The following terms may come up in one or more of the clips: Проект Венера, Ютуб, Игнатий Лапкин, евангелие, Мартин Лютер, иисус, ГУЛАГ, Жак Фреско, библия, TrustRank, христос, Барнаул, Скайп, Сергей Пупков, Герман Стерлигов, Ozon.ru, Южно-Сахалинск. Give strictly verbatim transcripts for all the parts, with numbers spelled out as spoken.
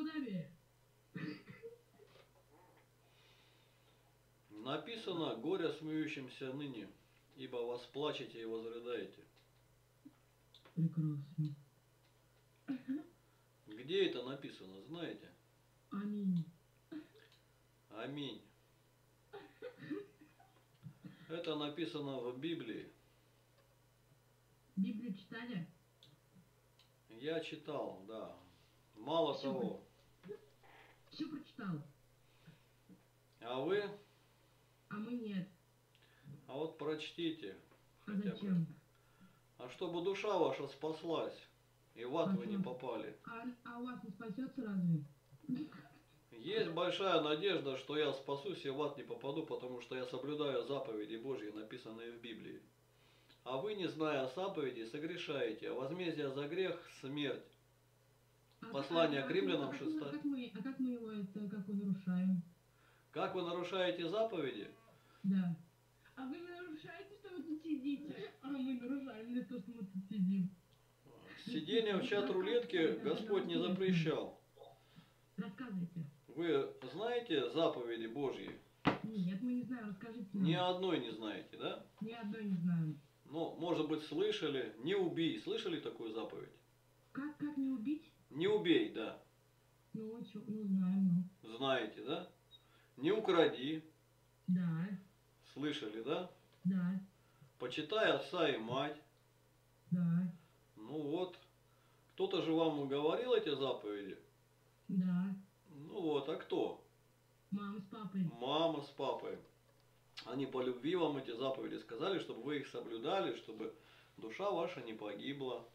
Молдавия. Написано: горе смеющимся ныне, ибо восплачете и возрыдаете. Прекрасно. Где это написано, знаете? Аминь. Аминь. Это написано в Библии. Библию читали? Я читал, да. Мало Все того. Про... Все прочитал. А вы? А мы нет. А вот прочтите. А зачем? Бы. А чтобы душа ваша спаслась. И в ад а вы не попали. А, а у вас не спасется разве? Есть большая надежда, что я спасусь и в ад не попаду, потому что я соблюдаю заповеди Божьи, написанные в Библии. А вы, не зная заповедей, согрешаете. А возмездие за грех – смерть. А Послание а, к римлянам шесть. А, а, как мы, а как мы его это, как мы нарушаем? Как вы нарушаете заповеди? Да. А вы не нарушаете, что вы тут сидите? А мы нарушаем за то, что мы тут сидим. Сидение в чат рулетки Господь не запрещал. Рассказывайте. Вы знаете заповеди Божьи? Нет, мы не знаем, расскажите нам. Ни одной не знаете, да? Ни одной не знаем. Но, может быть, слышали. Не убей. Слышали такую заповедь? Как, как не убить? Не убей, да. Ну, чё, ну знаем, ну. Знаете, да? Не укради. Да. Слышали, да? Да. Почитай отца и мать. Да. Ну вот, кто-то же вам уговорил эти заповеди? Да. Ну вот, а кто? Мама с папой. Мама с папой. Они по любви вам эти заповеди сказали, чтобы вы их соблюдали, чтобы душа ваша не погибла.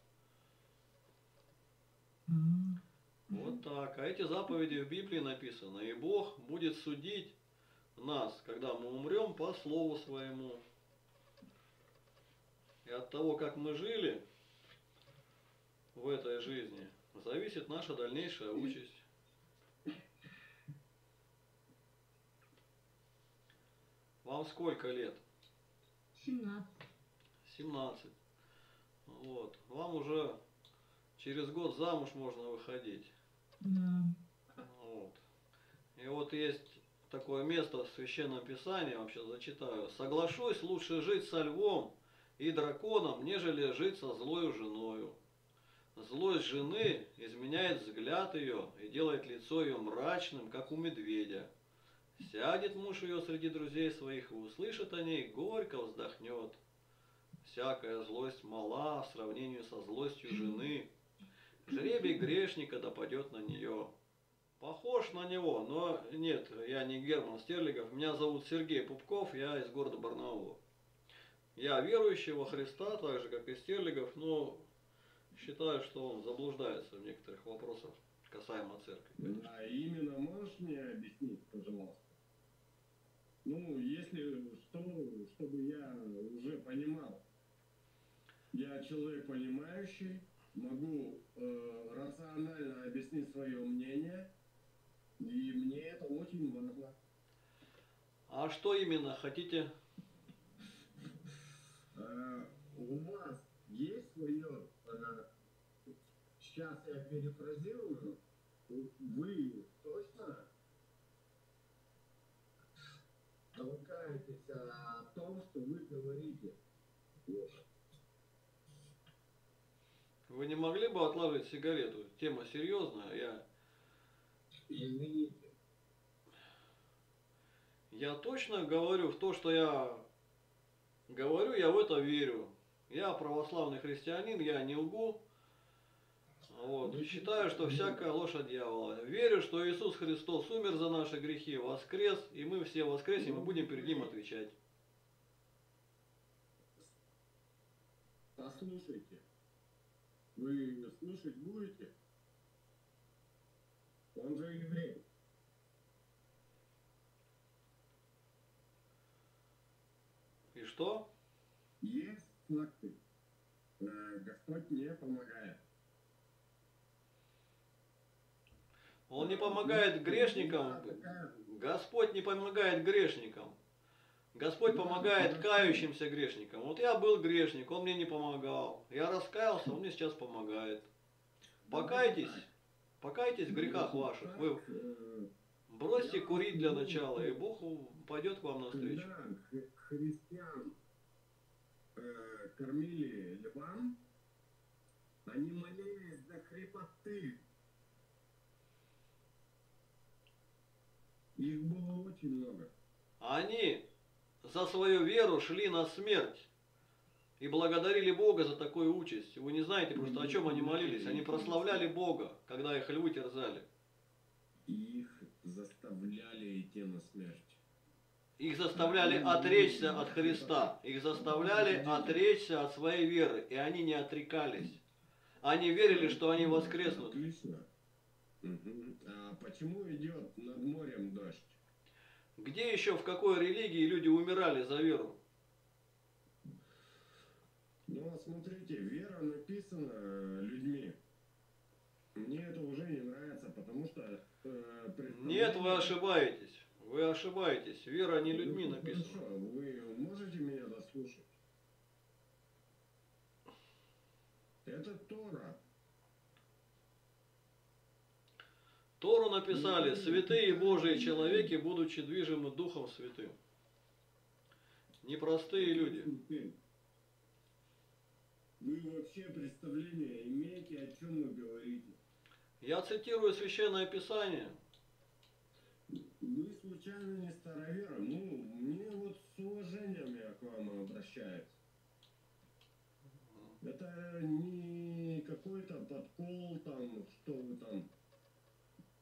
Mm-hmm. Вот так. А эти заповеди в Библии написаны. И Бог будет судить нас, когда мы умрем, по слову своему. И от того, как мы жили в этой жизни, зависит наша дальнейшая участь. Вам сколько лет? семнадцать. семнадцать. Вот. Вам уже через год замуж можно выходить. Да. Вот. И вот есть такое место в Священном Писании, вообще зачитаю. «Соглашусь, лучше жить со львом и драконом, нежели жить со злою женою. Злость жены изменяет взгляд ее и делает лицо ее мрачным, как у медведя. Сядет муж ее среди друзей своих и услышит о ней, горько вздохнет. Всякая злость мала в сравнении со злостью жены. Жребий грешника допадет на нее». Похож на него, но нет, я не Герман Стерлигов. Меня зовут Сергей Пупков, я из города Барнаула. Я верующий во Христа, так же, как и Стерлигов, но... считаю, что он заблуждается в некоторых вопросах, касаемо церкви. Конечно. А именно, можешь мне объяснить, пожалуйста? Ну, если что, чтобы я уже понимал. Я человек понимающий, могу э, рационально объяснить свое мнение, и мне это очень важно. А что именно хотите? У вас есть свое... Сейчас я перефразирую. Вы точно толкаетесь о том, что вы говорите. Вы не могли бы отложить сигарету? Тема серьезная. Я... Извините. Я точно говорю в то, что я говорю, я в это верю. Я православный христианин, я не лгу. Вот. И считаю, что всякая ложь от дьявола. Верю, что Иисус Христос умер за наши грехи, воскрес, и мы все воскреснем и будем перед Ним отвечать. Послушайте. Вы слушать будете? Он же еврей. И что? Есть факты. Господь не помогает. Он не помогает грешникам. Господь не помогает грешникам. Господь помогает кающимся грешникам. Вот я был грешник, он мне не помогал. Я раскаялся, он мне сейчас помогает. Покайтесь, Покайтесь в грехах ваших. Вы бросьте курить для начала, и Бог пойдет к вам навстречу. Когда христиан э, кормили львам, они молились за хрипоты. Их было очень много. Они за свою веру шли на смерть и благодарили Бога за такую участь. Вы не знаете просто, о чем они молились. Они прославляли Бога, когда их львы терзали. И их заставляли идти на смерть. Их заставляли отречься от Христа. Их заставляли отречься от своей веры. И они не отрекались. Они верили, что они воскреснут. Отлично. Угу. А почему идет над морем дождь? Где еще, в какой религии люди умирали за веру? Ну, смотрите, вера написана людьми. Мне это уже не нравится, потому что... Э, Нет, вы ошибаетесь. Вы ошибаетесь. Вера не людьми ну, написана. Хорошо, вы можете меня дослушать? Это Тора. Тору написали святые Божьи человеки, будучи движимы Духом Святым. Непростые люди. Вы вообще представление имеете, о чем вы говорите? Я цитирую Священное Писание. Вы случайно не староверы? Ну, мне вот с уважением я к вам обращаюсь. Это не какой-то подкол, там, что вы там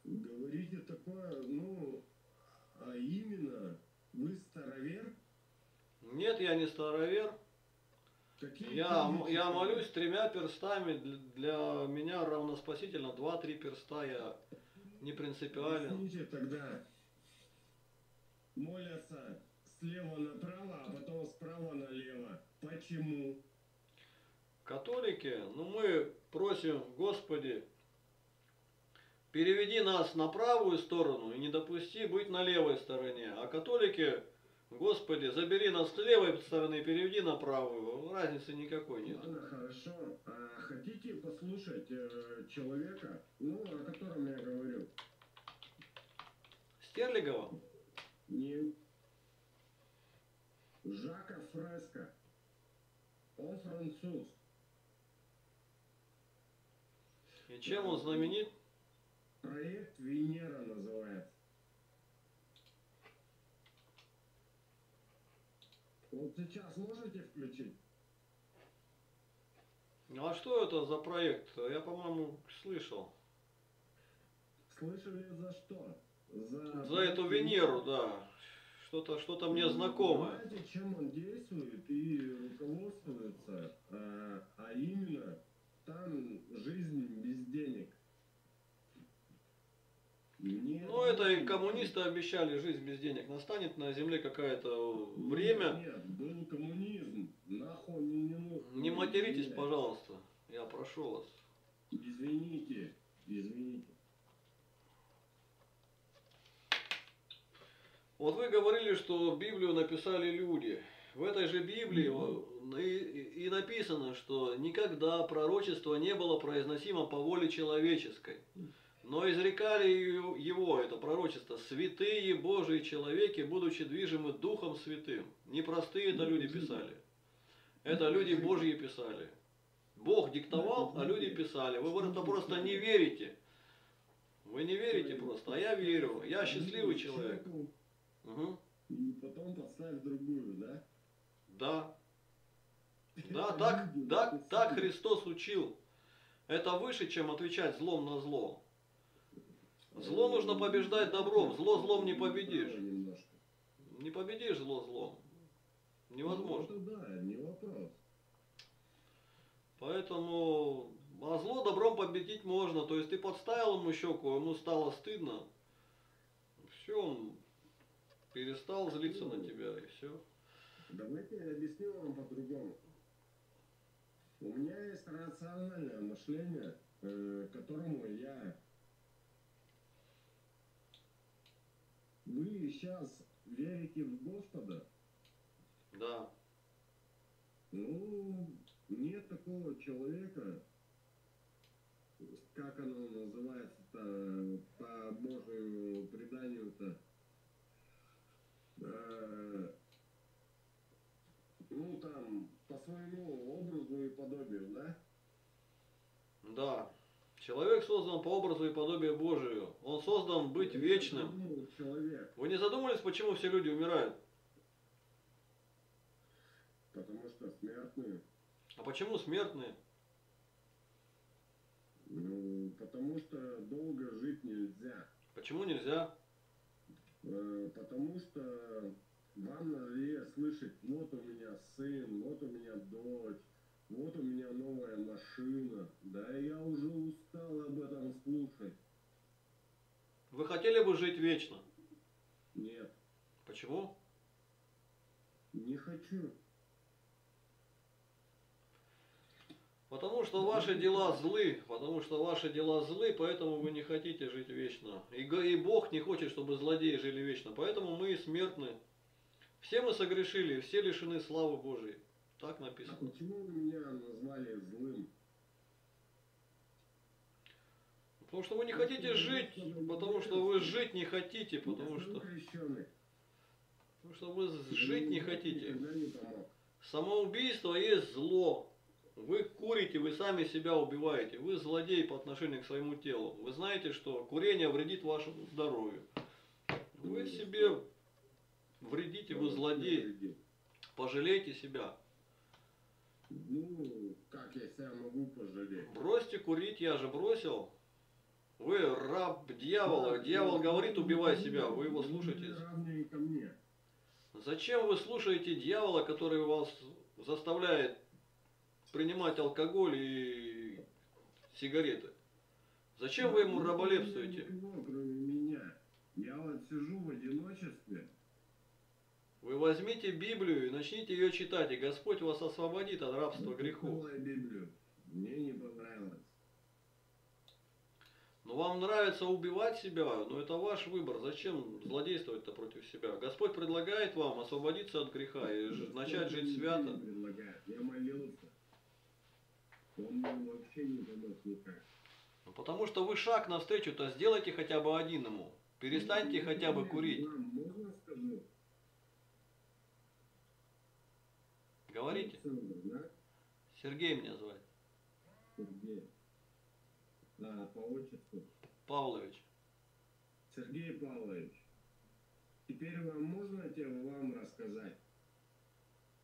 говорите такое, ну, а именно, вы старовер? Нет, я не старовер. Какие я, я молюсь тремя перстами, для, для меня равноспасительно два-три перста, я не принципиален. Извините, тогда молятся слева направо, а потом справа налево. Почему? Католики, ну мы просим, Господи, переведи нас на правую сторону и не допусти быть на левой стороне. А католики, Господи, забери нас с левой стороны и переведи на правую. Разницы никакой нет. Ладно, хорошо. А хотите послушать э, человека, ну, о котором я говорю? Стерлигова? Нет. Жака Фреско. Он француз. И чем он знаменит? Проект Венера называется. Вот сейчас можете включить? А что это за проект? Я, по-моему, слышал. Слышали за что? За, за эту Венеру, да. Что-то что-то мне знакомое. Вы знаете, чем он действует и руководствуется, а, а именно там жизнь без денег. Нет. Ну, это и коммунисты обещали жизнь без денег. Настанет на земле какое-то время. Нет, был коммунизм. Нахуй не нужно. Не материтесь, пожалуйста. Я прошу вас. Извините. Извините. Вот вы говорили, что Библию написали люди. В этой же Библии mm-hmm. и, и написано, что никогда пророчество не было произносимо по воле человеческой. Но изрекали его, это пророчество, святые Божьи человеки, будучи движимы Духом Святым. Непростые это люди писали. Это люди Божьи писали. Бог диктовал, а люди писали. Вы в это просто не верите. Вы не верите просто, а я верю. Я счастливый человек. Угу. И потом поставь другую, да? Да. Да, так, так, так Христос учил. Это выше, чем отвечать злом на зло. Зло нужно побеждать добром. Зло злом не победишь. Не победишь зло злом. Невозможно. Да, не вопрос. Поэтому, а зло добром победить можно. То есть ты подставил ему щеку, ему стало стыдно. Все, он перестал злиться на тебя и все. Давайте я объясню вам по-другому. У меня есть рациональное мышление, к которому я... Вы сейчас верите в Господа? Да. Ну, нет такого человека, как оно называется-то, по Божьему преданию-то, э, ну там, по своему образу и подобию, да? Да. Человек создан по образу и подобию Божию. Он создан быть вечным. Вы не задумывались, почему все люди умирают? Потому что смертные. А почему смертные? Ну, потому что долго жить нельзя. Почему нельзя? Потому что вам надо слышать, вот у меня сын, вот у меня дочь, вот у меня новая машина. Да я уже устал об этом слушать. Вы хотели бы жить вечно? Нет. Почему? Не хочу. Потому что ваши дела злы, потому что ваши дела злы, поэтому вы не хотите жить вечно. И Бог не хочет, чтобы злодеи жили вечно, поэтому мы смертны. Все мы согрешили, все лишены славы Божией. Так написано. А почему меня назвали злым? Потому что вы не хотите жить, потому что вы жить не хотите, потому что... Потому что вы жить не хотите. Самоубийство есть зло. Вы курите, вы сами себя убиваете. Вы злодей по отношению к своему телу. Вы знаете, что курение вредит вашему здоровью. Вы себе вредите, вы злодей. Пожалейте себя. Ну, как я себя могу пожалеть? Бросьте курить, я же бросил. Вы раб дьявола. Дьявол говорит, убивай себя. Вы его слушаетесь. Зачем вы слушаете дьявола, который вас заставляет принимать алкоголь и сигареты? Зачем вы ему раболепствуете? Я вот сижу в одиночестве. Вы возьмите Библию и начните ее читать, и Господь вас освободит от рабства греху. Мне не понравилось. Но вам нравится убивать себя, но это ваш выбор. Зачем злодействовать-то против себя? Господь предлагает вам освободиться от греха и начать жить свято. Я молился. Он мне вообще не помог никак. Потому что вы шаг навстречу-то сделайте хотя бы один ему. Перестаньте ну, хотя бы я, курить. Вам можно сказать? Говорите. Александр, да? Сергей меня звать. Сергей. Да, по отчеству. Павлович. Сергей Павлович. Теперь вам можно тем вам рассказать?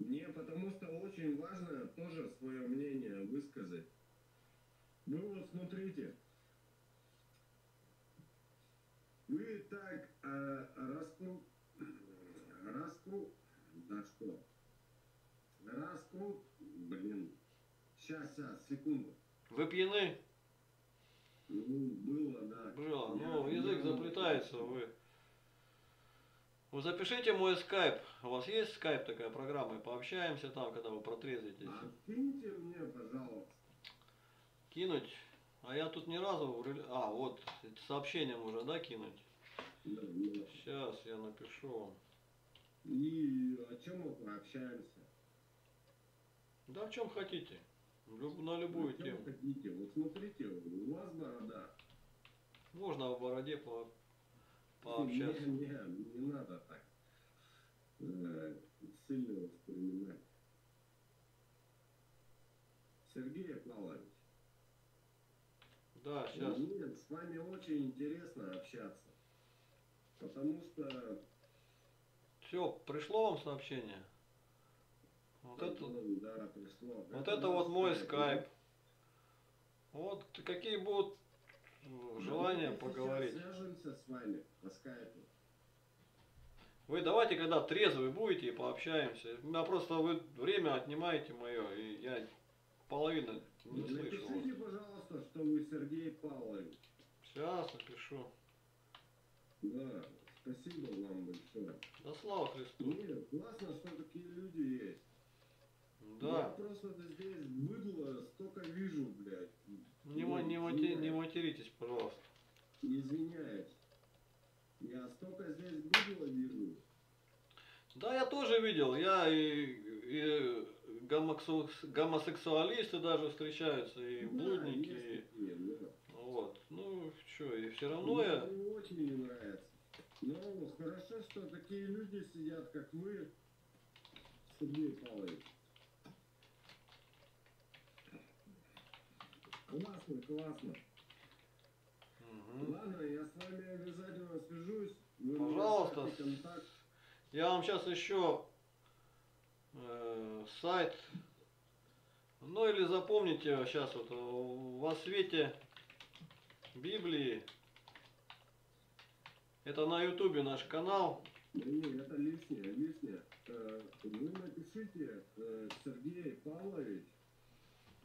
Мне потому что очень важно тоже свое мнение высказать. Вы вот смотрите, вы так э, раскру... раскру... Да что? Раскру... Блин. Сейчас, сейчас, секунду. Вы пьяны? Ну, было, да. Было, ну, я, язык я... заплетается, вы... Вы запишите мой скайп. У вас есть скайп такая программа? И пообщаемся там, когда вы протрезвитесь. А киньте мне, пожалуйста. Кинуть? А я тут ни разу... А, вот, сообщением уже, да, кинуть? Да, да. Сейчас я напишу. И о чем мы пообщаемся? Да в чем хотите. На любую тему. О чем хотите. Вот смотрите, у вас борода. Можно о бороде по... пообщаться. Не, не, не надо так э, сильно воспринимать. Сергей Павлович. Да, сейчас. Нет, с вами очень интересно общаться. Потому что... Все, пришло вам сообщение? Вот это, это, да, пришло. Вот это, это вот мой скайп. Вот какие будут... желание поговорить. Свяжемся с вами по скайпу. Вы давайте, когда трезвы будете, и пообщаемся. У меня просто вы время отнимаете мое, и я половину не слышу. Напишите, пожалуйста, что вы Сергей Павлович. Сейчас напишу. Да, спасибо вам большое. Да слава Христу. Нет, классно, что такие люди есть. Да. Я просто здесь быдло столько вижу, блядь. Не, не, мати, не материтесь, пожалуйста. Извиняюсь. Я столько здесь быдло вижу. Да, я тоже видел. Я и, и гомосексуалисты даже встречаются, и да, блудники. И... Такие, да. Что, и все равно я... Ну, очень не нравится. Ну, хорошо, что такие люди сидят, как вы, Сергей Павлович. Классно, классно. Угу. Ладно, я с вами обязательно свяжусь. Вы Пожалуйста. Я вам сейчас еще э, сайт. Ну или запомните сейчас вот во свете Библии. Это на Ютубе наш канал. Нет, это лишнее, лишнее. Вы напишите, Сергей Павлович.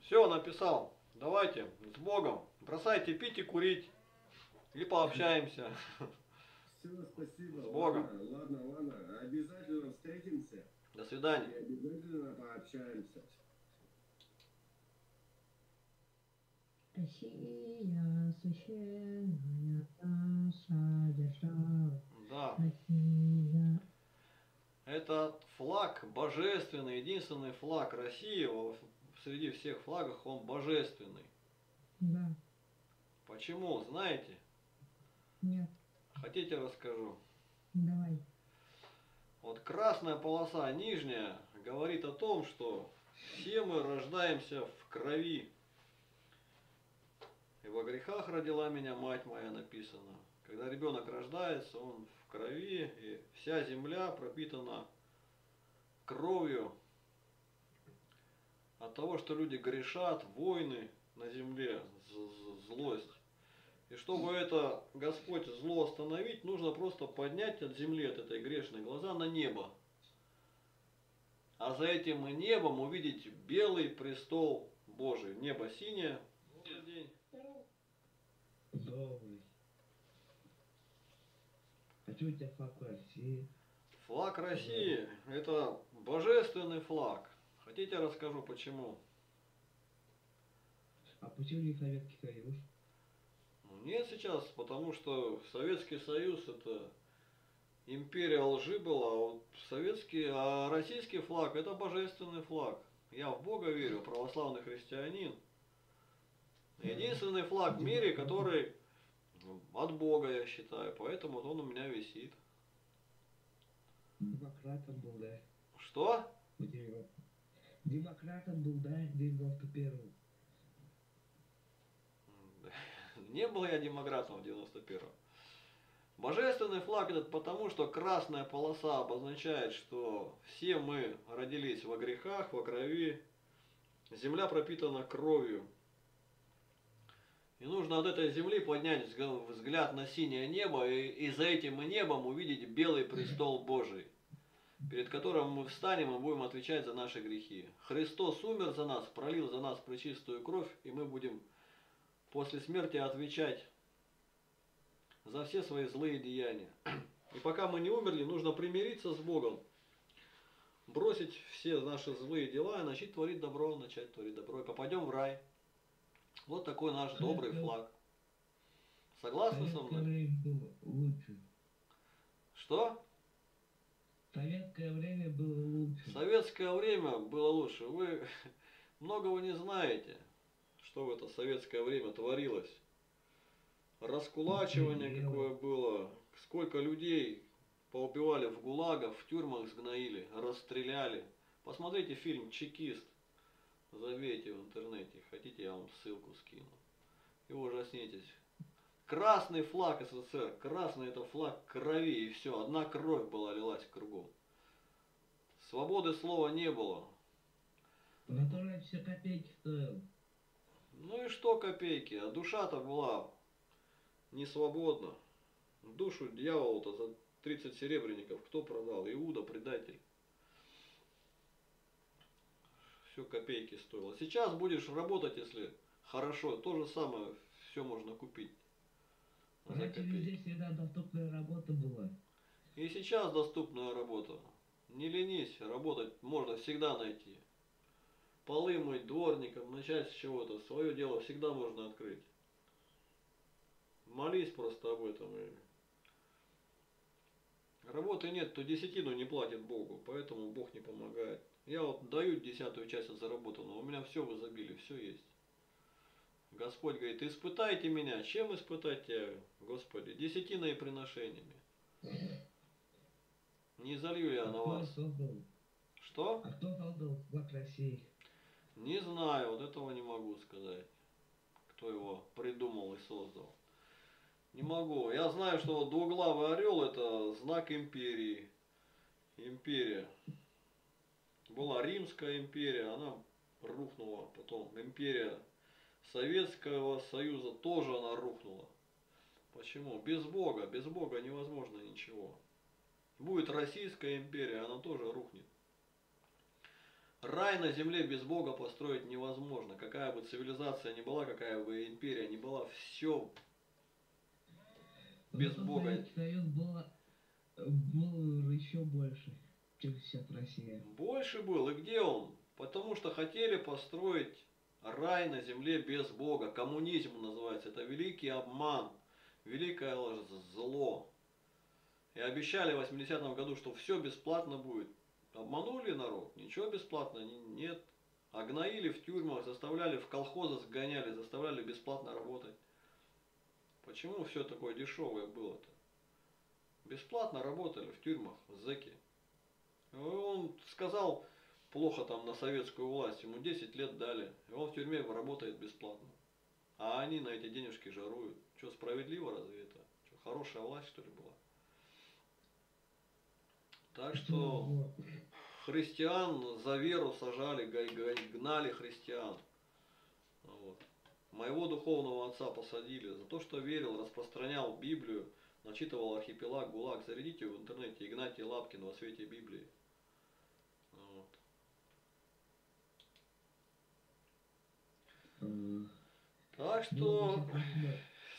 Все, написал. Давайте, с Богом. Бросайте пить и курить. И пообщаемся. Все, спасибо. С Богом. Ладно, ладно. Обязательно встретимся. До свидания. И обязательно пообщаемся. Россия, священная наша держава. Да. Россия. Этот флаг божественный, единственный флаг России, среди всех флагов он божественный. Да. Почему, знаете? Нет. Хотите, расскажу? Давай. Вот красная полоса, нижняя, говорит о том, что все мы рождаемся в крови. И во грехах родила меня мать моя, написано. Когда ребенок рождается, он в крови, и вся земля пропитана кровью от того, что люди грешат, войны на земле, злость. И чтобы это, Господь, зло остановить, нужно просто поднять от земли, от этой грешной, глаза на небо. А за этим и небом увидеть белый престол Божий. Небо синее. Добрый день. Добрый. А что у тебя флаг России? Флаг России — это божественный флаг. Хотите, расскажу почему? А почему не Советский Союз? Нет сейчас, потому что Советский Союз — это империя лжи была, а вот советский, а российский флаг — это божественный флаг. Я в Бога верю, православный христианин. Единственный флаг в мире, который от Бога, я считаю, поэтому он у меня висит. Демократом был, да? Что? Демократом был, да, в девяносто первом. Не был я демократом в девяносто первом. Божественный флаг этот потому, что красная полоса обозначает, что все мы родились во грехах, во крови. Земля пропитана кровью. И нужно от этой земли поднять взгляд на синее небо, и, и за этим и небом увидеть белый престол Божий, перед которым мы встанем и будем отвечать за наши грехи. Христос умер за нас, пролил за нас пречистую кровь, и мы будем после смерти отвечать за все свои злые деяния. И пока мы не умерли, нужно примириться с Богом, бросить все наши злые дела и начать творить добро, начать творить добро, и попадем в рай. Вот такой наш добрый флаг. Согласны со мной? Лучше. Что? Советское время было лучше. Советское время было лучше. Вы многого не знаете, что в это советское время творилось. Раскулачивание какое было. Сколько людей поубивали в гулагах, в тюрьмах сгноили, расстреляли. Посмотрите фильм «Чекист». Забейте в интернете, хотите, я вам ссылку скину. И ужаснитесь. Красный флаг СССР. Красный — это флаг крови, и все. Одна кровь была, лилась кругом. Свободы слова не было. Который все копейки стоил. Ну и что копейки? А душа-то была не свободна. Душу дьявола-то за тридцать серебряников кто продал? Иуда, предатель. Все копейки стоило. Сейчас будешь работать, если хорошо, то же самое все можно купить. Раньше людей всегда доступная работа была. И сейчас доступная работа. Не ленись, работать можно всегда найти. Полы мыть, дворником, начать с чего-то. Свое дело всегда можно открыть. Молись просто об этом. Работы нет, то десятину не платит Богу, поэтому Бог не помогает. Я вот даю десятую часть от заработанного, у меня все в изобилии, все есть. Господь говорит, испытайте меня. Чем испытать тебя, Господи? Десятиной и приношениями. Не залью я а на вас. Что? А кто колдун в России? Не знаю, вот этого не могу сказать. Кто его придумал и создал. Не могу. Я знаю, что вот двуглавый орел — это знак империи. Империя. Была Римская империя, она рухнула. Потом империя Советского Союза, тоже она рухнула. Почему? Без Бога. Без Бога невозможно ничего. Будет Российская империя, она тоже рухнет. Рай на земле без Бога построить невозможно. Какая бы цивилизация ни была, какая бы империя ни была, все без Бога. Союз был, был еще больше, чем вся Россия. Больше был. И где он? Потому что хотели построить рай на земле без Бога. Коммунизм называется. Это великий обман, великое зло. И обещали в восьмидесятом году, что все бесплатно будет. Обманули народ, ничего бесплатно нет. Огноили в тюрьмах, заставляли, в колхозы сгоняли, заставляли бесплатно работать. Почему все такое дешевое было-то? Бесплатно работали в тюрьмах зэки. Он сказал плохо там на советскую власть, ему десять лет дали, и он в тюрьме работает бесплатно. А они на эти денежки жаруют. Что, справедливо разве это? Что, хорошая власть что ли была? Так что христиан за веру сажали, гнали христиан. Вот. Моего духовного отца посадили за то, что верил, распространял Библию, начитывал архипелаг, ГУЛАГ. Зарядите в интернете Игнатий Лапкин во свете Библии. Вот. Так что...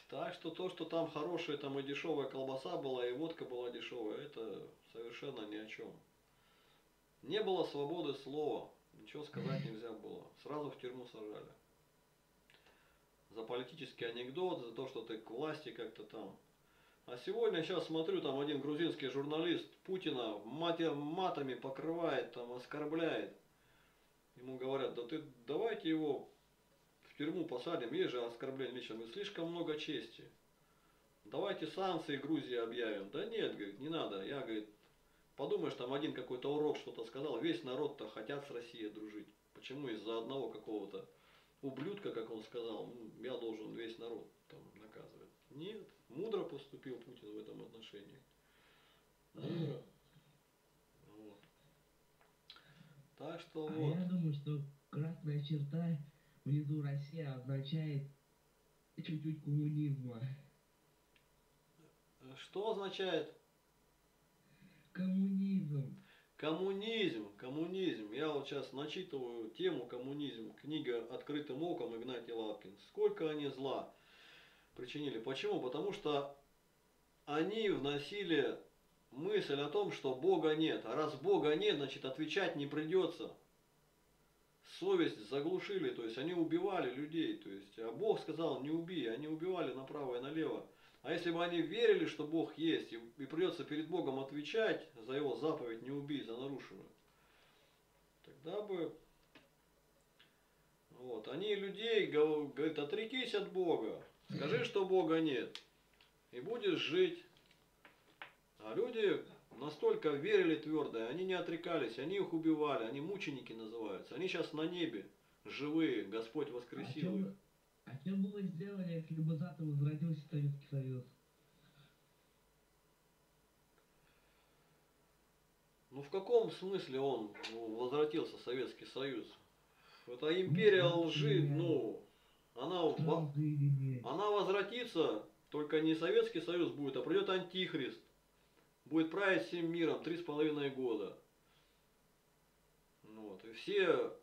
Так что то, что там хорошая там и дешевая колбаса была, и водка была дешевая, это совершенно ни о чем. Не было свободы слова, ничего сказать нельзя было. Сразу в тюрьму сажали. За политический анекдот, за то, что ты к власти как-то там. А сегодня, сейчас смотрю, там один грузинский журналист Путина матами покрывает, там оскорбляет. Ему говорят, да ты давайте его... В тюрьму посадим, есть же оскорбление личного, и слишком много чести. Давайте санкции Грузии объявим. Да нет, говорит, не надо. Я, говорит, подумаешь, там один какой-то урок что-то сказал, весь народ-то хотят с Россией дружить. Почему из-за одного какого-то ублюдка, как он сказал, я должен весь народ там наказывать? Нет, мудро поступил Путин в этом отношении. Мудро. Вот. Так что а вот. Я думаю, что красная черта внизу Россия означает чуть-чуть коммунизма. Что означает? Коммунизм. Коммунизм, коммунизм. Я вот сейчас начитываю тему коммунизм. Книга «Открытым оком» Игнатий Лапкин. Сколько они зла причинили. Почему? Потому что они вносили мысль о том, что Бога нет. А раз Бога нет, значит отвечать не придется. Совесть заглушили, то есть они убивали людей, то есть, а Бог сказал не убей, они убивали направо и налево. А если бы они верили, что Бог есть, и, и придется перед Богом отвечать за его заповедь не убей, за нарушенную, тогда бы, вот, они людей говорят, отрекись от Бога, скажи, что Бога нет, и будешь жить. А люди настолько верили твердо, они не отрекались, они их убивали, они мученики называются. Они сейчас на небе, живые, Господь воскресил их. А что было сделано, если бы завтра возродился Советский Союз? Ну в каком смысле он возвратился, Советский Союз? Это империя лжи, ну, она, она возвратится, только не Советский Союз будет, а придет Антихрист. Будет править всем миром три с половиной года. Вот. И все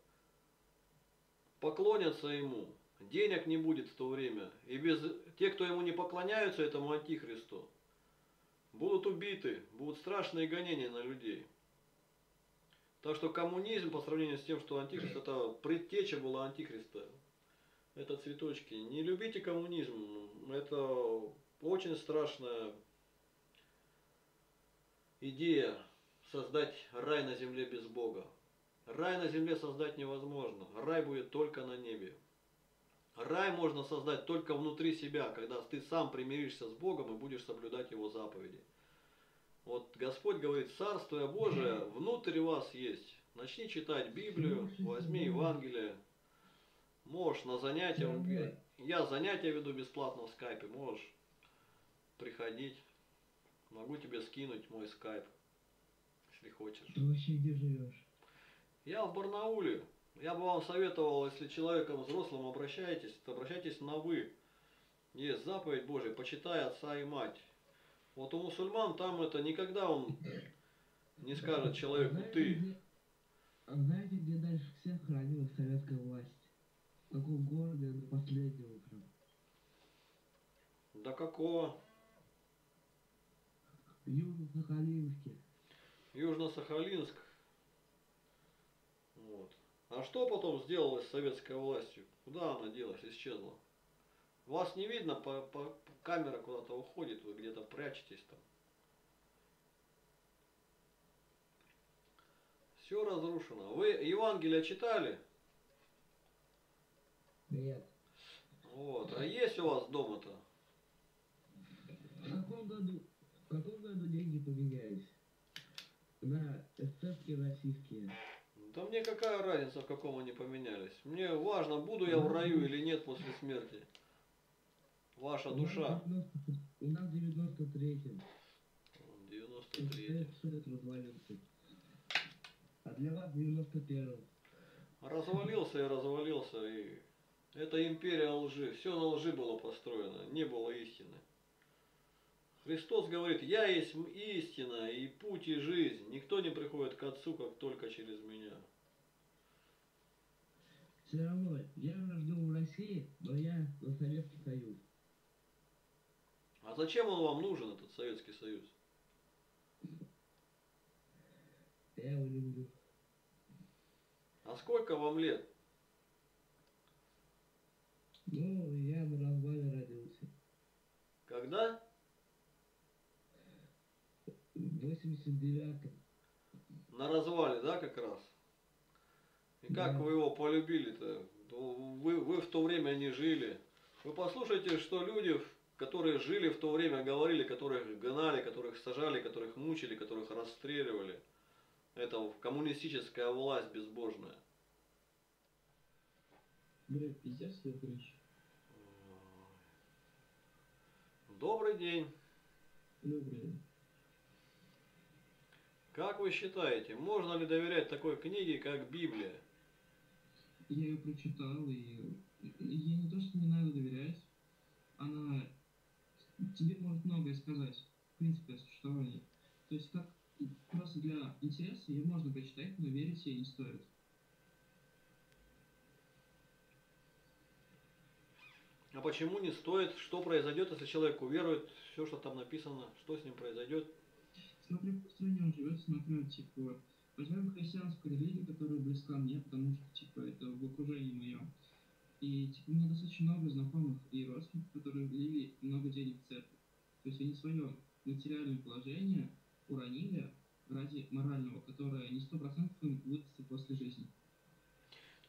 поклонятся ему. Денег не будет в то время. И без... те, кто ему не поклоняются, этому антихристу, будут убиты. Будут страшные гонения на людей. Так что коммунизм по сравнению с тем, что антихрист, это предтеча была антихриста. Это цветочки. Не любите коммунизм. Это очень страшная идея создать рай на земле без Бога. Рай на земле создать невозможно. Рай будет только на небе. Рай можно создать только внутри себя, когда ты сам примиришься с Богом и будешь соблюдать Его заповеди. Вот Господь говорит, Царствие Божие внутрь вас есть. Начни читать Библию, возьми Евангелие. Можешь на занятия, я занятия веду бесплатно в скайпе, можешь приходить. Могу тебе скинуть мой скайп, если хочешь. Ты вообще где живешь? Я в Барнауле. Я бы вам советовал, если человеком взрослым обращаетесь, то обращайтесь на «вы». Есть заповедь Божия, почитай отца и мать. Вот у мусульман там это никогда он не скажет человеку «ты». А знаете, где дальше всех хранилась советская власть? В каком городе до последнего прям? До какого? В Южно-Сахалинске. Южно-Сахалинск. Вот. А что потом сделалось с советской властью? Куда она делась, исчезла? Вас не видно, по, по, камера куда-то уходит, вы где-то прячетесь там. Все разрушено. Вы Евангелие читали? Нет. Вот. А есть у вас дома-то? В каком году, в каком году деньги поменялись? На эсэсовские, российские. Да мне какая разница, в каком они поменялись. Мне важно, буду я в раю или нет после смерти. Ваша душа. У нас в девяносто третьем. девяносто третьем. А для вас в девяносто первом. Развалился и развалился. И... Это империя лжи. Все на лжи было построено. Не было истины. Христос говорит, я есть истина, и путь, и жизнь. Никто не приходит к Отцу, как только через меня. Все равно, я рожден в России, но я за Советский Союз. А зачем он вам нужен, этот Советский Союз? Я его люблю. А сколько вам лет? Ну, я в развале родился. Когда? восемьдесят девятом. На развале, да, как раз? И как да. Вы его полюбили-то? Вы, вы в то время не жили. Вы послушайте, что люди, которые жили в то время, говорили, которых гнали, которых сажали, которых мучили, которых расстреливали. Это коммунистическая власть безбожная. Блин, пиздец, я кричу. Добрый день. Добрый день. Как вы считаете, можно ли доверять такой книге, как Библия? Я ее прочитал, и ей не то, что не надо доверять, она тебе может многое сказать, в принципе, о существовании. То есть, как просто для интереса ее можно прочитать, но верить ей не стоит. А почему не стоит? Что произойдет, если человек уверует все, что там написано, что с ним произойдет? Смотрю, в стране он живет, смотрю, типа, возьмем христианскую религию, которая близка мне, потому что, типа, это в окружении моем. И, типа, у меня достаточно много знакомых и родственников, которые влили много денег в церковь. То есть они свое материальное положение уронили ради морального, которое не сто процентов им выдаст после жизни.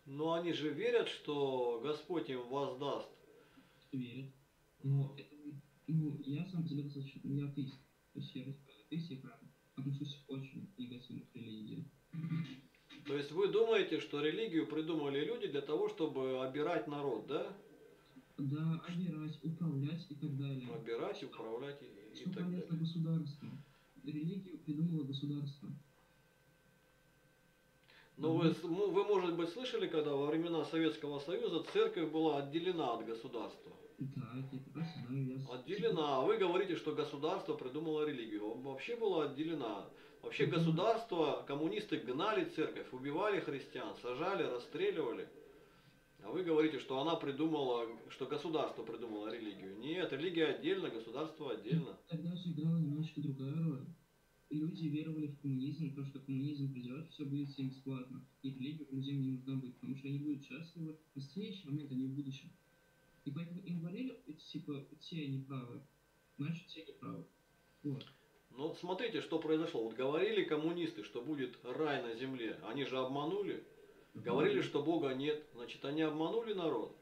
Но они же верят, что Господь им воздаст. Верят. Но это, ну, я сам себе достаточно, я атеист. То есть я атеист, отношусь очень негативно к религии. То есть вы думаете, что религию придумали люди для того, чтобы обирать народ, да? Да, обирать, управлять и так далее. Обирать, управлять и, и, и так далее. Все понятно государством. Религию придумало государство. Но вы, вы, может быть, слышали, когда во времена Советского Союза церковь была отделена от государства? Да, я прекрасно знаю. Отделена. А вы говорите, что государство придумало религию. Вообще была отделена. Вообще государство, коммунисты гнали церковь, убивали христиан, сажали, расстреливали. А вы говорите, что она придумала, что государство придумало религию. Нет, религия отдельно, государство отдельно. Тогда сыграла немножко другая роль. Люди веровали в коммунизм, то, что коммунизм придет, все будет всем бесплатно. И религия людям не нужна будет, потому что они будут счастливы в настоящий момент, а не в будущем. И поэтому им говорили, типа, те неправы, значит, те неправы. Вот. Но смотрите, что произошло. Вот говорили коммунисты, что будет рай на земле, они же обманули. Говорили, что Бога нет, значит, они обманули народ.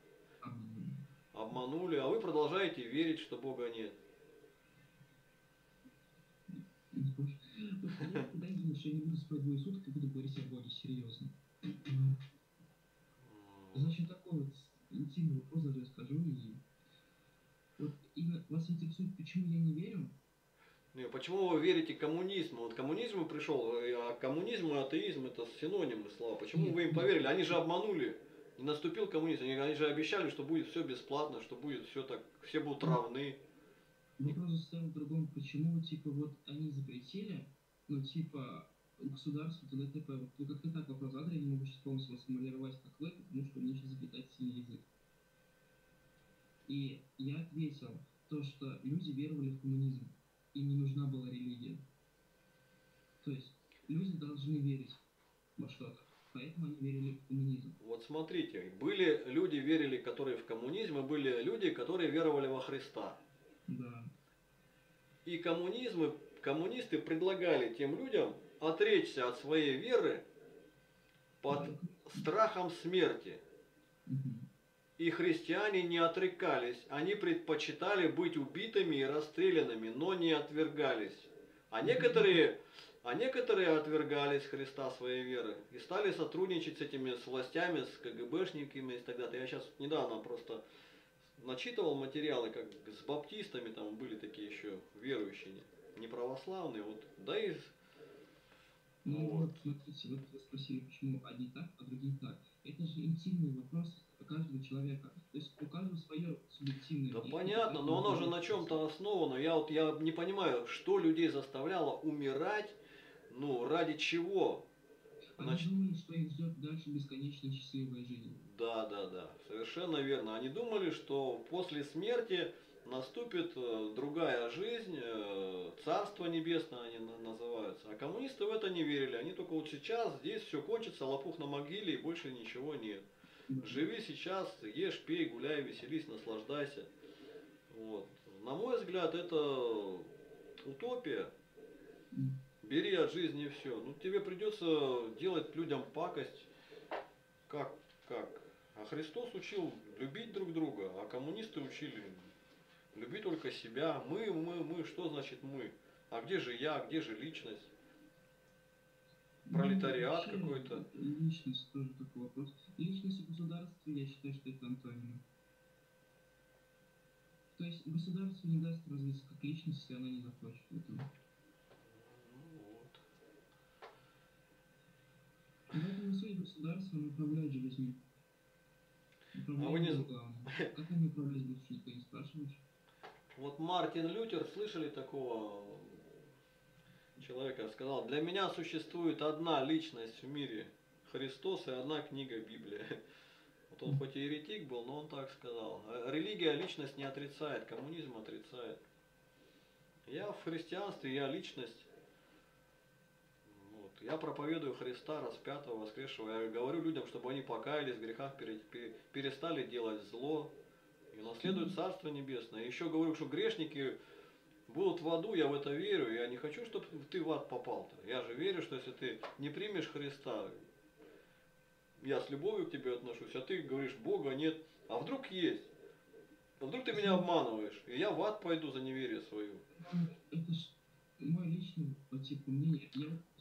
Обманули. обманули, а вы продолжаете верить, что Бога нет. Значит, такой вот интимный вопрос даже я скажу. И вот именно вас интересует, почему я не верю? Не, почему вы верите коммунизму? Вот коммунизм пришел, а коммунизм и атеизм это синонимы слова. Почему нет, вы им поверили? Они же обманули. Не наступил коммунизм. Они, они же обещали, что будет все бесплатно, что будет все так, все будут равны. Вопрос состоял в другом, почему типа вот они запретили, ну типа государство, тогда типа, ну как-то так вопрос задали, я не могу сейчас полностью сформулировать, как вы, потому что мне сейчас заплетать синий язык. И я ответил, то, что люди веровали в коммунизм, им не нужна была религия. То есть люди должны верить во что-то, поэтому они верили в коммунизм. Вот смотрите, были люди, верили, которые в коммунизм, и были люди, которые веровали во Христа. Да. И коммунизмы, коммунисты предлагали тем людям отречься от своей веры под страхом смерти. И христиане не отрекались, они предпочитали быть убитыми и расстрелянными, но не отвергались. А некоторые, а некоторые отвергались Христа своей веры и стали сотрудничать с этими с властями, с КГБшниками и так далее. Я сейчас недавно просто начитывал материалы, как с баптистами, там были такие еще верующие, не православные, вот, да и... Ну вот, вот смотрите, вот вы спросили, почему одни так, а другие так. Это же интимный вопрос каждого человека. То есть у каждого свое субъективное... Да понятно, но оно же на чем-то основано. Я вот я не понимаю, что людей заставляло умирать, ну ради чего? Они думали, что их ждет дальше бесконечно счастливая жизнь. Да, да, да, совершенно верно. Они думали, что после смерти наступит другая жизнь, царство небесное они называются. А коммунисты в это не верили. Они только вот сейчас, здесь все кончится, лопух на могиле и больше ничего нет. Живи сейчас, ешь, пей, гуляй, веселись, наслаждайся. Вот. На мой взгляд, это утопия. Бери от жизни все. Ну тебе придется делать людям пакость. Как? Как? А Христос учил любить друг друга, а коммунисты учили люби только себя. Мы, мы, мы. Что значит мы? А где же я? Где же личность? Пролетариат ну, какой-то. Личность тоже такой вопрос. Личность и государство, я считаю, что это антонимы. То есть государство не даст развиться как личность, если она не захочет этого. Поэтому суть государства управляет же людьми. А вы не... Как они управляют людьми, ты не спрашиваешь? Вот Мартин Лютер, слышали такого человека, сказал, для меня существует одна личность в мире, Христос, и одна книга Библии. Вот он хоть и еретик был, но он так сказал. Религия личность не отрицает, коммунизм отрицает. Я в христианстве, я личность. Я проповедую Христа, распятого, воскресшего. Я говорю людям, чтобы они покаялись в грехах, перестали делать зло. И наследуют Царство Небесное. Еще говорю, что грешники будут в аду, я в это верю. Я не хочу, чтобы ты в ад попал-то. Я же верю, что если ты не примешь Христа, я с любовью к тебе отношусь, а ты говоришь, Бога нет. А вдруг есть? А вдруг ты меня обманываешь? И я в ад пойду за неверие свою. Это же мой личный типа мнение.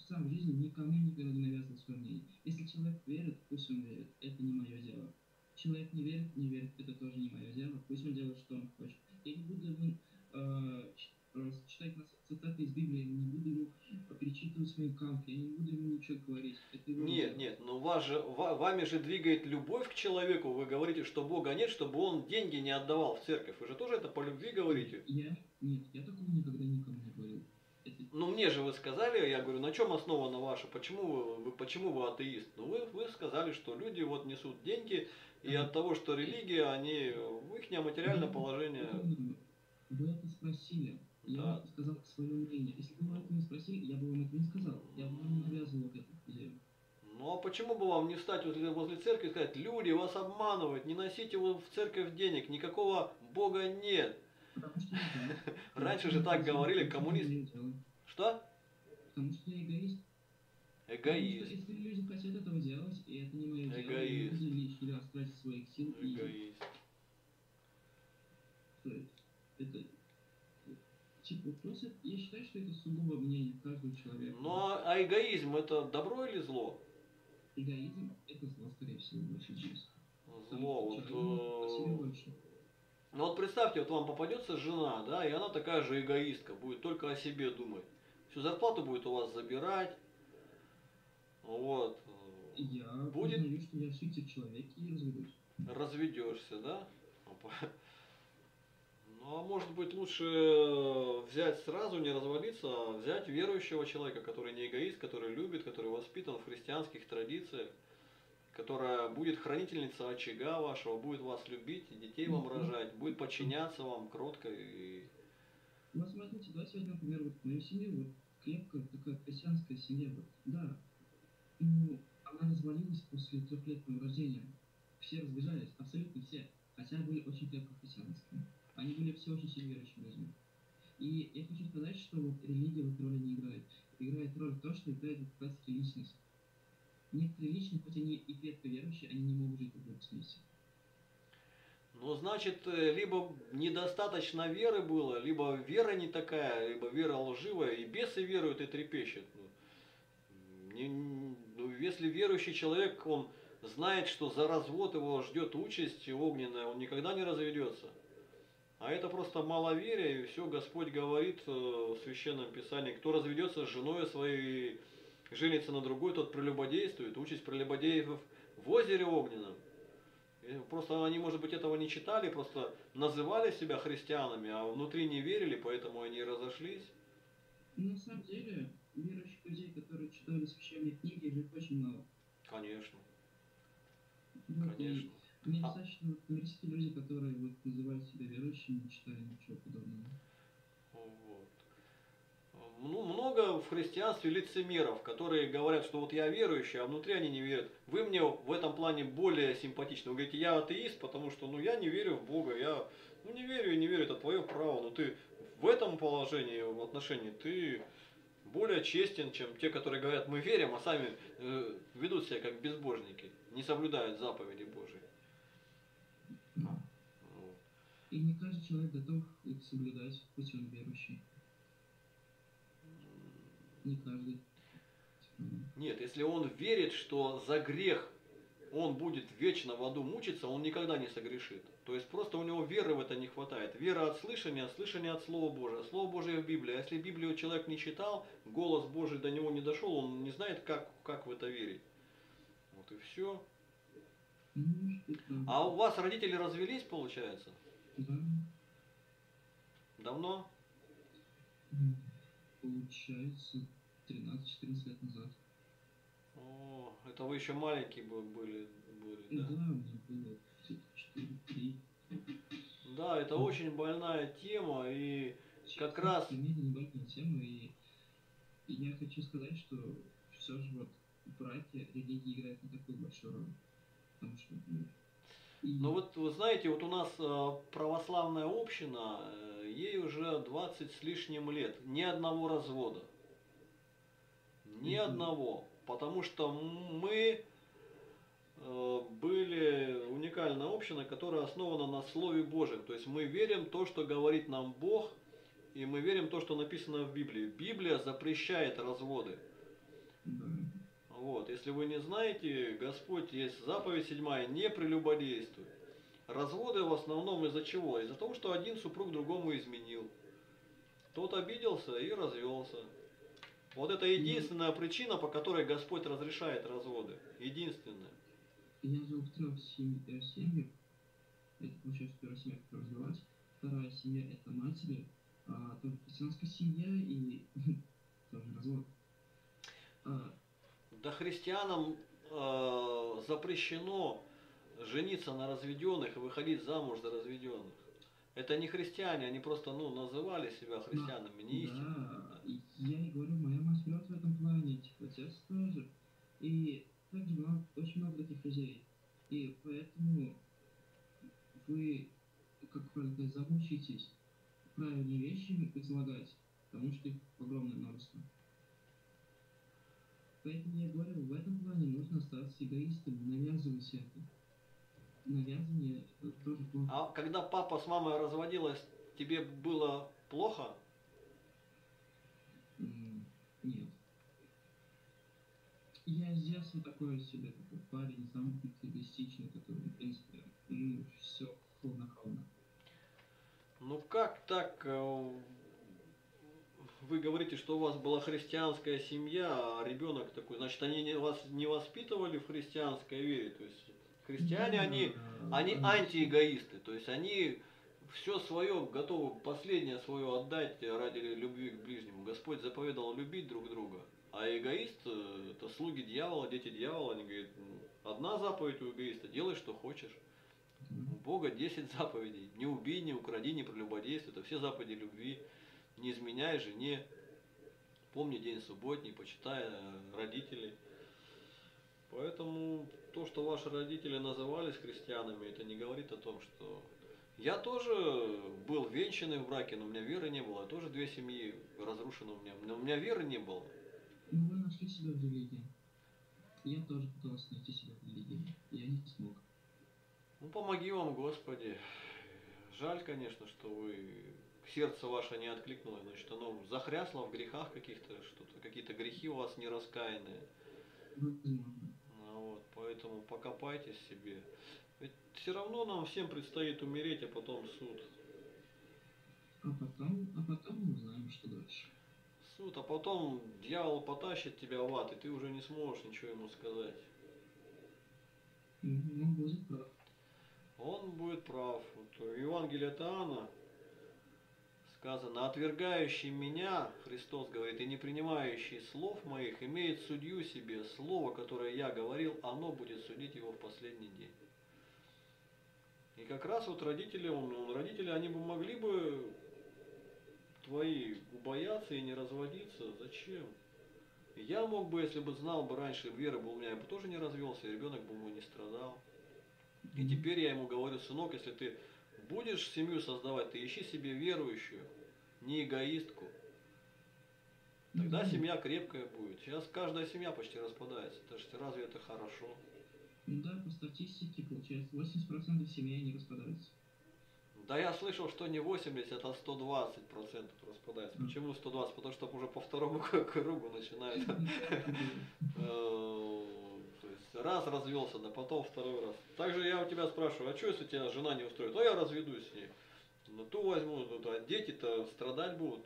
В жизни никому никогда не навязано свое мнение. Если человек верит, пусть он верит, это не мое дело. Человек не верит, не верит, это тоже не мое дело, пусть он делает, что он хочет. Я не буду э, читать цитаты из Библии, я не буду ему перечитывать свои камки, я не буду ему ничего говорить. Это его нет, дело. Нет, но вас же, вами же двигает любовь к человеку, вы говорите, что Бога нет, чтобы он деньги не отдавал в церковь, вы же тоже это по любви говорите? Я? Нет, я такого никогда никому не говорил. Ну мне же вы сказали, я говорю, на чем основана ваша, почему вы, почему вы атеист? Ну вы, вы сказали, что люди вот несут деньги, и от того, что религия, они, их материальное положение... Вы это спросили, я сказал свое мнение. Если бы вы это не спросили, я бы вам это не сказал, я бы вам не привязывал к этому идею. Ну а почему бы вам не встать возле, возле церкви и сказать, люди вас обманывают, не носите в церковь денег, никакого Бога нет. Раньше же так говорили коммунисты. Что? Потому что я эгоист. Эгоист. Если люди хотят этого делать, и это не мое дело, я буду лишь тратить своих сил. Эгоист. Кто это? Это типа просят. Я считаю, что это сугубо мнение каждого человека. Но а эгоизм это добро или зло? Эгоизм это зло, скорее всего, больше, чем зло. Зло, вот. Ну вот представьте, вот вам попадется жена, да, и она такая же эгоистка, будет только о себе думать. Всю зарплату будет у вас забирать. Вот. Я будет... понимаю, что я ошибся в человеке и разведусь. Разведешься, да? Ну а может быть лучше взять сразу, не развалиться, а взять верующего человека, который не эгоист, который любит, который воспитан в христианских традициях, которая будет хранительница очага вашего, будет вас любить, детей вам рожать, будет подчиняться вам кротко и... Ну смотрите, да, сегодня, например, вот в моей семье вот крепкая такая христианская семья, вот, да, ну, она развалилась после трехлетнего рождения, все разбежались, абсолютно все, хотя были очень крепко христианские, они были все очень сильно верующими людьми. И я хочу сказать, что вот религия в этой роли не играет, играет роль то, что играет демократическая личность. Некоторые личности, хоть они и крепко верующие, они не могут жить в этом смысле. Ну, значит, либо недостаточно веры было, либо вера не такая, либо вера лживая, и бесы веруют и трепещут. Ну, не, ну, если верующий человек, он знает, что за развод его ждет участь огненная, он никогда не разведется. А это просто маловерие, и все, Господь говорит в Священном Писании, кто разведется с женой своей, женится на другой, тот прелюбодействует, участь прелюбодеев в озере огненном. Просто они, может быть, этого не читали, просто называли себя христианами, а внутри не верили, поэтому они разошлись. На самом деле, верующих людей, которые читали священные книги, их очень мало. Конечно. Вот, конечно. Мне а... достаточно вот, американские люди, которые вот, называют себя верующими, не читали ничего подобного. Вот. Ну, много в христианстве лицемеров, которые говорят, что вот я верующий, а внутри они не верят. Вы мне в этом плане более симпатичны. Вы говорите, я атеист, потому что ну, я не верю в Бога, я ну, не верю и не верю, это твое право. Но ты в этом положении, в отношении, ты более честен, чем те, которые говорят, мы верим, а сами э, ведут себя как безбожники, не соблюдают заповеди Божьи. И не каждый человек готов их соблюдать, хоть он верующий. Не каждый. Нет, если он верит, что за грех он будет вечно в аду мучиться, он никогда не согрешит. То есть просто у него веры в это не хватает. Вера от слышания, от слышания от Слова Божия. Слово Божие в Библии. А если Библию человек не читал, голос Божий до него не дошел, он не знает, как, как в это верить. Вот и все. А у вас родители развелись, получается? Да. Давно? Получается, тринадцать-четырнадцать лет назад. О, это вы еще маленькие были, были да? Да, мне было четыре-три. Да, это ну, очень больная тема, и честно, как раз... Больная тема, и, и я хочу сказать, что все же вот братья, религия играет не такую большую роль. Потому что... И... Но вот вы знаете, вот у нас э, православная община, э, ей уже двадцать с лишним лет, ни одного развода, ни mm-hmm. одного, потому что мы э, были уникальная община, которая основана на Слове Божьем, то есть мы верим в то, что говорит нам Бог, и мы верим в то, что написано в Библии. Библия запрещает разводы. Mm-hmm. Вот, если вы не знаете, Господь есть заповедь седьмая, не прелюбодействуй. Разводы в основном из-за чего? Из-за того, что один супруг другому изменил. Тот обиделся и развелся. Вот это единственная причина, по которой Господь разрешает разводы. Единственная. Я жил в трех семьях. Это получается первая семья, которая развелась. Вторая семья это матери, а там христианская семья и тоже развод. Да христианам э, запрещено жениться на разведенных и выходить замуж за разведенных. Это не христиане, они просто ну, называли себя христианами, не истинными. Да, я и говорю, моя мать врет в этом плане, типа, отец тоже. И также много, очень много таких людей. И поэтому вы, как правило, замучитесь правильные вещи излагать, потому что их огромное множество. Поэтому я говорю, в этом плане нужно остаться эгоистом, навязывать это. навязывание тоже плохо. А когда папа с мамой разводилась, тебе было плохо? Нет. Я с детства такой себе, такой парень, самый эгоистичный, который, в принципе, ну, все холодно-холодно. Ну как так? Вы говорите, что у вас была христианская семья, а ребенок такой, значит, они вас не воспитывали в христианской вере, то есть христиане, да, они, да, они да, антиэгоисты, то есть они все свое готовы, последнее свое отдать ради любви к ближнему. Господь заповедал любить друг друга, а эгоист — это слуги дьявола, дети дьявола. Они говорят, одна заповедь у эгоиста — делай, что хочешь. У Бога десять заповедей: не убей, не укради, не прелюбодействуй, это все заповеди любви. Не изменяй жене, помни день субботний, почитай родителей. Поэтому то, что ваши родители назывались христианами, это не говорит о том, что... Я тоже был венчанный в браке, но у меня веры не было. Тоже две семьи разрушены у меня, но у меня веры не было. Ну, вы нашли себя в религии. Я тоже пытался найти себя в религии. Я не смог. Ну, помоги вам, Господи. Жаль, конечно, что вы... Сердце ваше не откликнулось, значит, оно захрясло в грехах каких-то, что-то, какие-то грехи у вас не раскаянные. Ну, вот, поэтому покопайтесь себе. Ведь все равно нам всем предстоит умереть, а потом суд. А потом, а потом мы знаем, что дальше. Суд, а потом дьявол потащит тебя в ад, и ты уже не сможешь ничего ему сказать. Он будет прав. Он будет прав. Вот, Евангелие от Иоанна. Сказано: отвергающий меня, Христос говорит, и не принимающий слов моих, имеет судью себе, слово, которое я говорил, оно будет судить его в последний день. И как раз вот родители, он, он, родители, они бы могли бы твои убояться и не разводиться. Зачем? Я мог бы, если бы знал бы раньше, вера бы у меня, я бы тоже не развелся, и ребенок бы ему не страдал. И теперь я ему говорю: сынок, если ты будешь семью создавать, ты ищи себе верующую, не эгоистку. Тогда семья крепкая будет. Сейчас каждая семья почти распадается. То есть разве это хорошо? Ну да, по статистике получается восемьдесят процентов семей не распадаются. Да я слышал, что не восемьдесят, а сто двадцать процентов распадается. Почему сто двадцать? Потому что уже по второму кругу начинает. Раз развелся, да потом второй раз. Также я у тебя спрашиваю: а что, если тебя жена не устроит? А я разведусь с ней. Ну то возьму, ну, а дети-то страдать будут.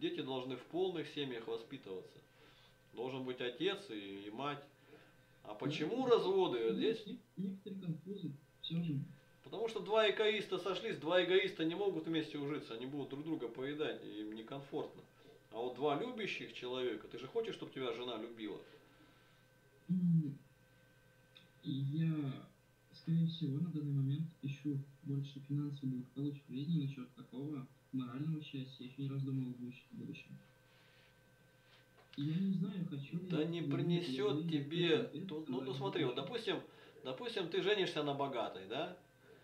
Дети должны в полных семьях воспитываться. Должен быть отец и, и мать. А почему да, разводы да, здесь? Некоторые конфузы. Потому что два эгоиста сошлись, два эгоиста не могут вместе ужиться, они будут друг друга поедать, им некомфортно. А вот два любящих человека, ты же хочешь, чтобы тебя жена любила? И я, скорее всего, на данный момент ищу больше финансового благополучия в жизни, насчет такого морального счастья. Я еще не раз думал о будущем. Я не знаю, хочу ли... Да не принесет тебе... Тут, ну, ну смотри, вот допустим, допустим, ты женишься на богатой, да?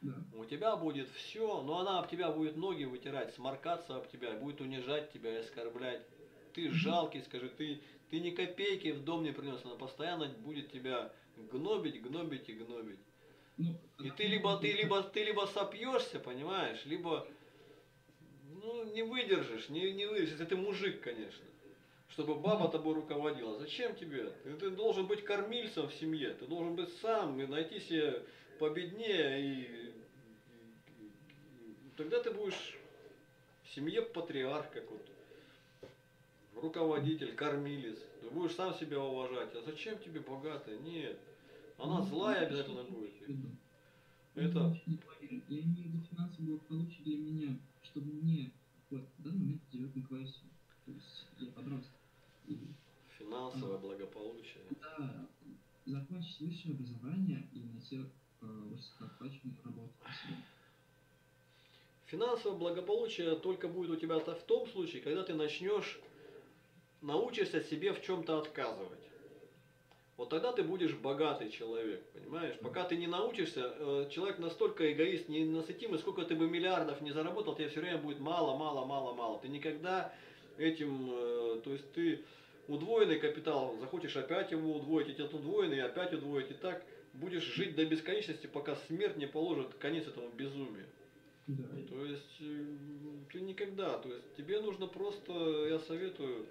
Да. У тебя будет все, но она об тебя будет ноги вытирать, сморкаться об тебя, будет унижать тебя и оскорблять. Ты жалкий, скажи, ты, ты ни копейки в дом не принес, она постоянно будет тебя гнобить, гнобить и гнобить. Ну, и ты либо, ты, либо, ты либо сопьешься, понимаешь, либо ну, не выдержишь, не, не выдержишь, если ты мужик, конечно, чтобы баба тобой руководила. Зачем тебе? Ты, ты должен быть кормильцем в семье, ты должен быть сам и найти себе победнее, и, и, и, и тогда ты будешь в семье патриарх какой-то. Руководитель, кормилец. Ты будешь сам себя уважать. А зачем тебе богатая? Нет. Она ну, злая обязательно будет. Это... Я имею в виду финансовое благополучие для меня, чтобы мне вот в данный момент в девятом классе. То есть я подросток. Финансовое а, благополучие. Да. Закончить высшее образование и найти э, высокооплачиваемую работу. Финансовое благополучие только будет у тебя в том случае, когда ты начнешь научишься себе в чем-то отказывать. Вот тогда ты будешь богатый человек, понимаешь? Пока ты не научишься, человек настолько эгоист, ненасытимый, сколько ты бы миллиардов не заработал, тебе все время будет мало, мало, мало, мало. Ты никогда этим, то есть ты удвоенный капитал, захочешь опять его удвоить, и тебя удвоенный, и опять удвоить, и так будешь жить до бесконечности, пока смерть не положит конец этому безумию. Да. То есть ты никогда, то есть тебе нужно просто, я советую,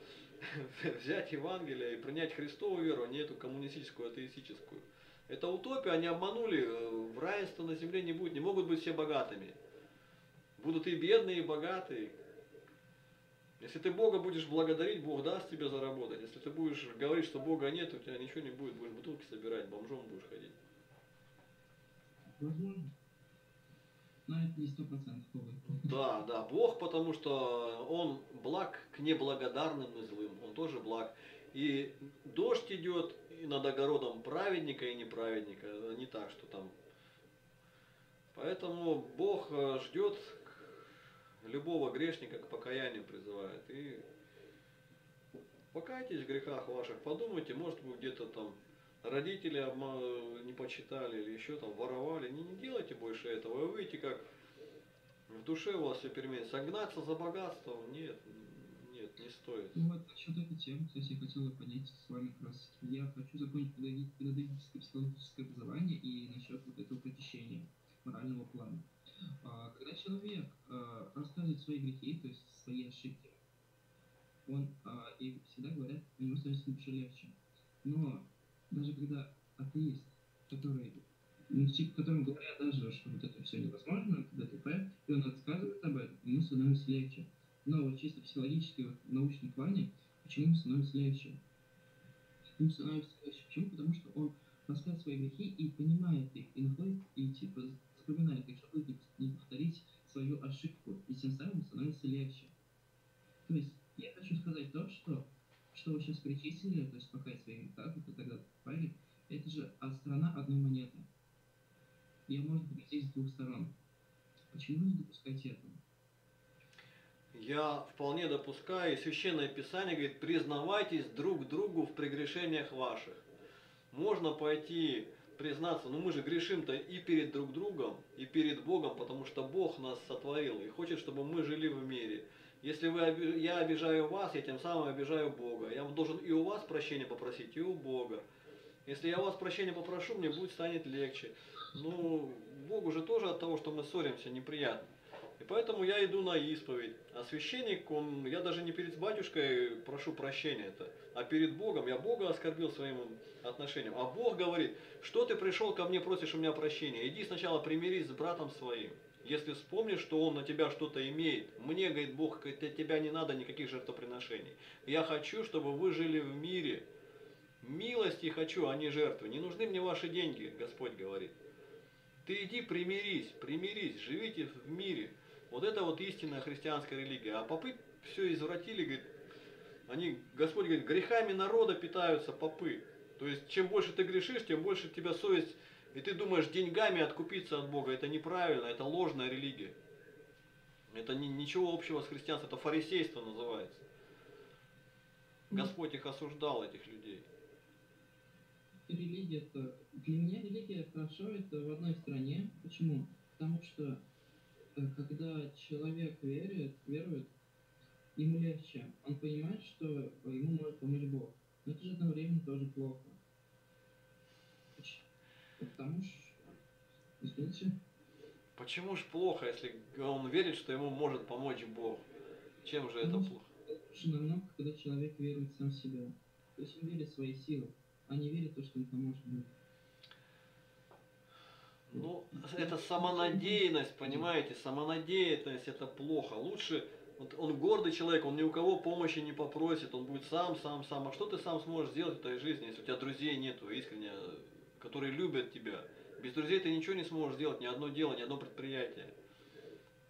взять Евангелие и принять Христову веру, а не эту коммунистическую, атеистическую. Это утопия, они обманули, в райство на земле не будет, не могут быть все богатыми. Будут и бедные, и богатые. Если ты Бога будешь благодарить, Бог даст тебе заработать. Если ты будешь говорить, что Бога нет, у тебя ничего не будет, будешь бутылки собирать, бомжом будешь ходить. Возможно. Но это не сто процентов. Да, да, Бог, потому что Он благ к неблагодарным и злым, Он тоже благ. И дождь идет и над огородом праведника и неправедника, не так, что там. Поэтому Бог ждет любого грешника, к покаянию призывает. И покайтесь в грехах ваших, подумайте, может быть, где-то там родители не почитали или еще там воровали. Не, не делайте больше этого, и вы увидите, как в душе у вас все переменится. А гнаться за богатством нет, нет, не стоит. Ну вот насчет этой темы, то есть я хотела понять с вами как раз. Я хочу закончить педагогическое, психологическое образование и насчет вот этого прочищения морального плана. Когда человек а, рассказывает свои грехи, то есть свои ошибки, он а, и всегда говорят, у него становится лучше, легче. Но даже когда атеист, который, которому говорят даже, что вот это все невозможно, ДТП, и он рассказывает об этом, ему становится легче. Но вот чисто психологически, вот, в научном плане, почему ему становится легче? Ему становится легче. Почему? Потому что он рассказывает свои грехи и понимает их, и находит, и типа вспоминает их, чтобы не повторить свою ошибку, и тем самым становится легче. То есть я хочу сказать то, что, что вы сейчас перечислили, то есть пока свои этапы, и тогда парень, это же сторона одной монеты. Я могу прийти с двух сторон. Почему не допускать этого? Я вполне допускаю, и Священное Писание говорит, признавайтесь друг другу в прегрешениях ваших. Можно пойти признаться, ну мы же грешим-то и перед друг другом, и перед Богом, потому что Бог нас сотворил и хочет, чтобы мы жили в мире. Если вы, я обижаю вас, я тем самым обижаю Бога. Я должен и у вас прощения попросить, и у Бога. Если я у вас прощения попрошу, мне будет станет легче. Ну, Богу же тоже от того, что мы ссоримся, неприятно. И поэтому я иду на исповедь. А священник, он, я даже не перед батюшкой прошу прощения-то, а перед Богом. Я Бога оскорбил своим отношением. А Бог говорит, что ты пришел ко мне, просишь у меня прощения. Иди сначала примирись с братом своим. Если вспомнишь, что он на тебя что-то имеет, мне, говорит Бог, от тебя не надо никаких жертвоприношений. Я хочу, чтобы вы жили в мире. Милости хочу, а не жертвы. Не нужны мне ваши деньги, Господь говорит. Ты иди примирись, примирись, живите в мире. Вот это вот истинная христианская религия. А попы все извратили, говорит, они, Господь говорит, грехами народа питаются попы. То есть, чем больше ты грешишь, тем больше тебя совесть, и ты думаешь деньгами откупиться от Бога. Это неправильно, это ложная религия. Это не, ничего общего с христианством, это фарисейство называется. Господь их осуждал, этих людей. Религия, это для меня религия хорошо, это в одной стране. Почему? Потому что когда человек верит, верует, ему легче. Он понимает, что ему может помочь Бог. Но это же одновременно тоже плохо. Потому что... Извините. Почему же плохо, если он верит, что ему может помочь Бог? Чем же это плохо? Лучше намного, когда человек верит сам в себя. То есть он верит в свои силы, а не верит в то, что он поможет Богу. Ну, это самонадеянность, понимаете, самонадеянность, это плохо. Лучше, вот он гордый человек, он ни у кого помощи не попросит, он будет сам, сам, сам. А что ты сам сможешь сделать в твоей жизни, если у тебя друзей нету, искренне, которые любят тебя? Без друзей ты ничего не сможешь сделать, ни одно дело, ни одно предприятие.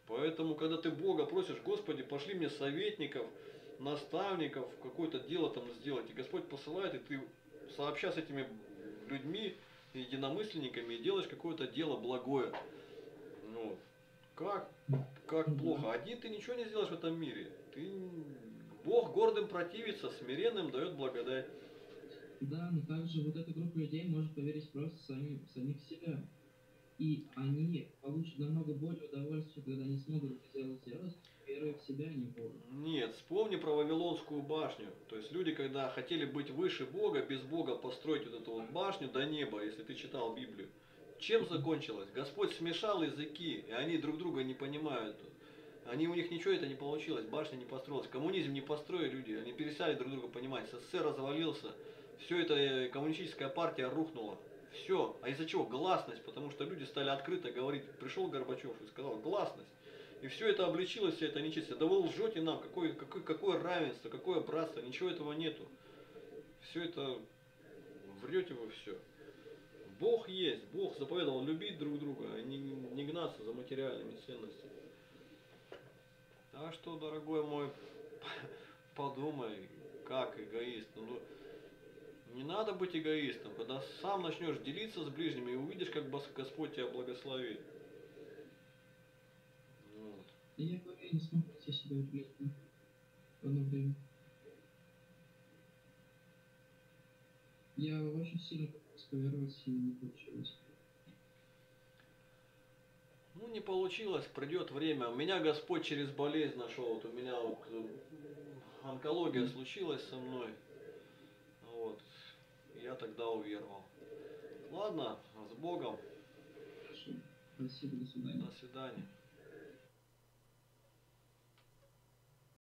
Поэтому, когда ты Бога просишь, Господи, пошли мне советников, наставников, какое-то дело там сделать, и Господь посылает, и ты сообща с этими людьми, единомысленниками, и делаешь какое-то дело благое. Ну, как? Как плохо. Один ты ничего не сделаешь в этом мире. Ты... Бог гордым противится, смиренным дает благодать. Да, но также вот эта группа людей может поверить просто в самих себя. И они получат намного более удовольствия, когда они смогут это сделать, веруя в себя, а не в Бога. Нет, вспомни про Вавилонскую башню. То есть люди, когда хотели быть выше Бога, без Бога построить вот эту вот башню до неба, если ты читал Библию, чем закончилось? Господь смешал языки, и они друг друга не понимают. Они, у них ничего это не получилось, башня не построилась. Коммунизм не построили люди, они перестали друг друга понимать. СССР развалился, все это коммунистическая партия рухнула. Все. А из-за чего? Гласность. Потому что люди стали открыто говорить. Пришел Горбачев и сказал гласность. И все это обличилось, все это нечистие. Да вы лжете нам. Какое, какое, какое равенство, какое братство. Ничего этого нету. Все это врете вы все. Бог есть. Бог заповедовал любить друг друга, а не, не гнаться за материальными ценностями. Так что, дорогой мой, подумай, как эгоист. Ну, не надо быть эгоистом, когда сам начнешь делиться с ближними и увидишь, как Господь тебя благословит. Вот. Я не смогу себя уделять в одно время. Я очень сильно сповернулся и не получилось. Ну, не получилось, придет время. У меня Господь через болезнь нашел. Вот у меня вот онкология случилась со мной. Вот. Я тогда уверовал. Ладно, с Богом. Спасибо, до свидания. До свидания.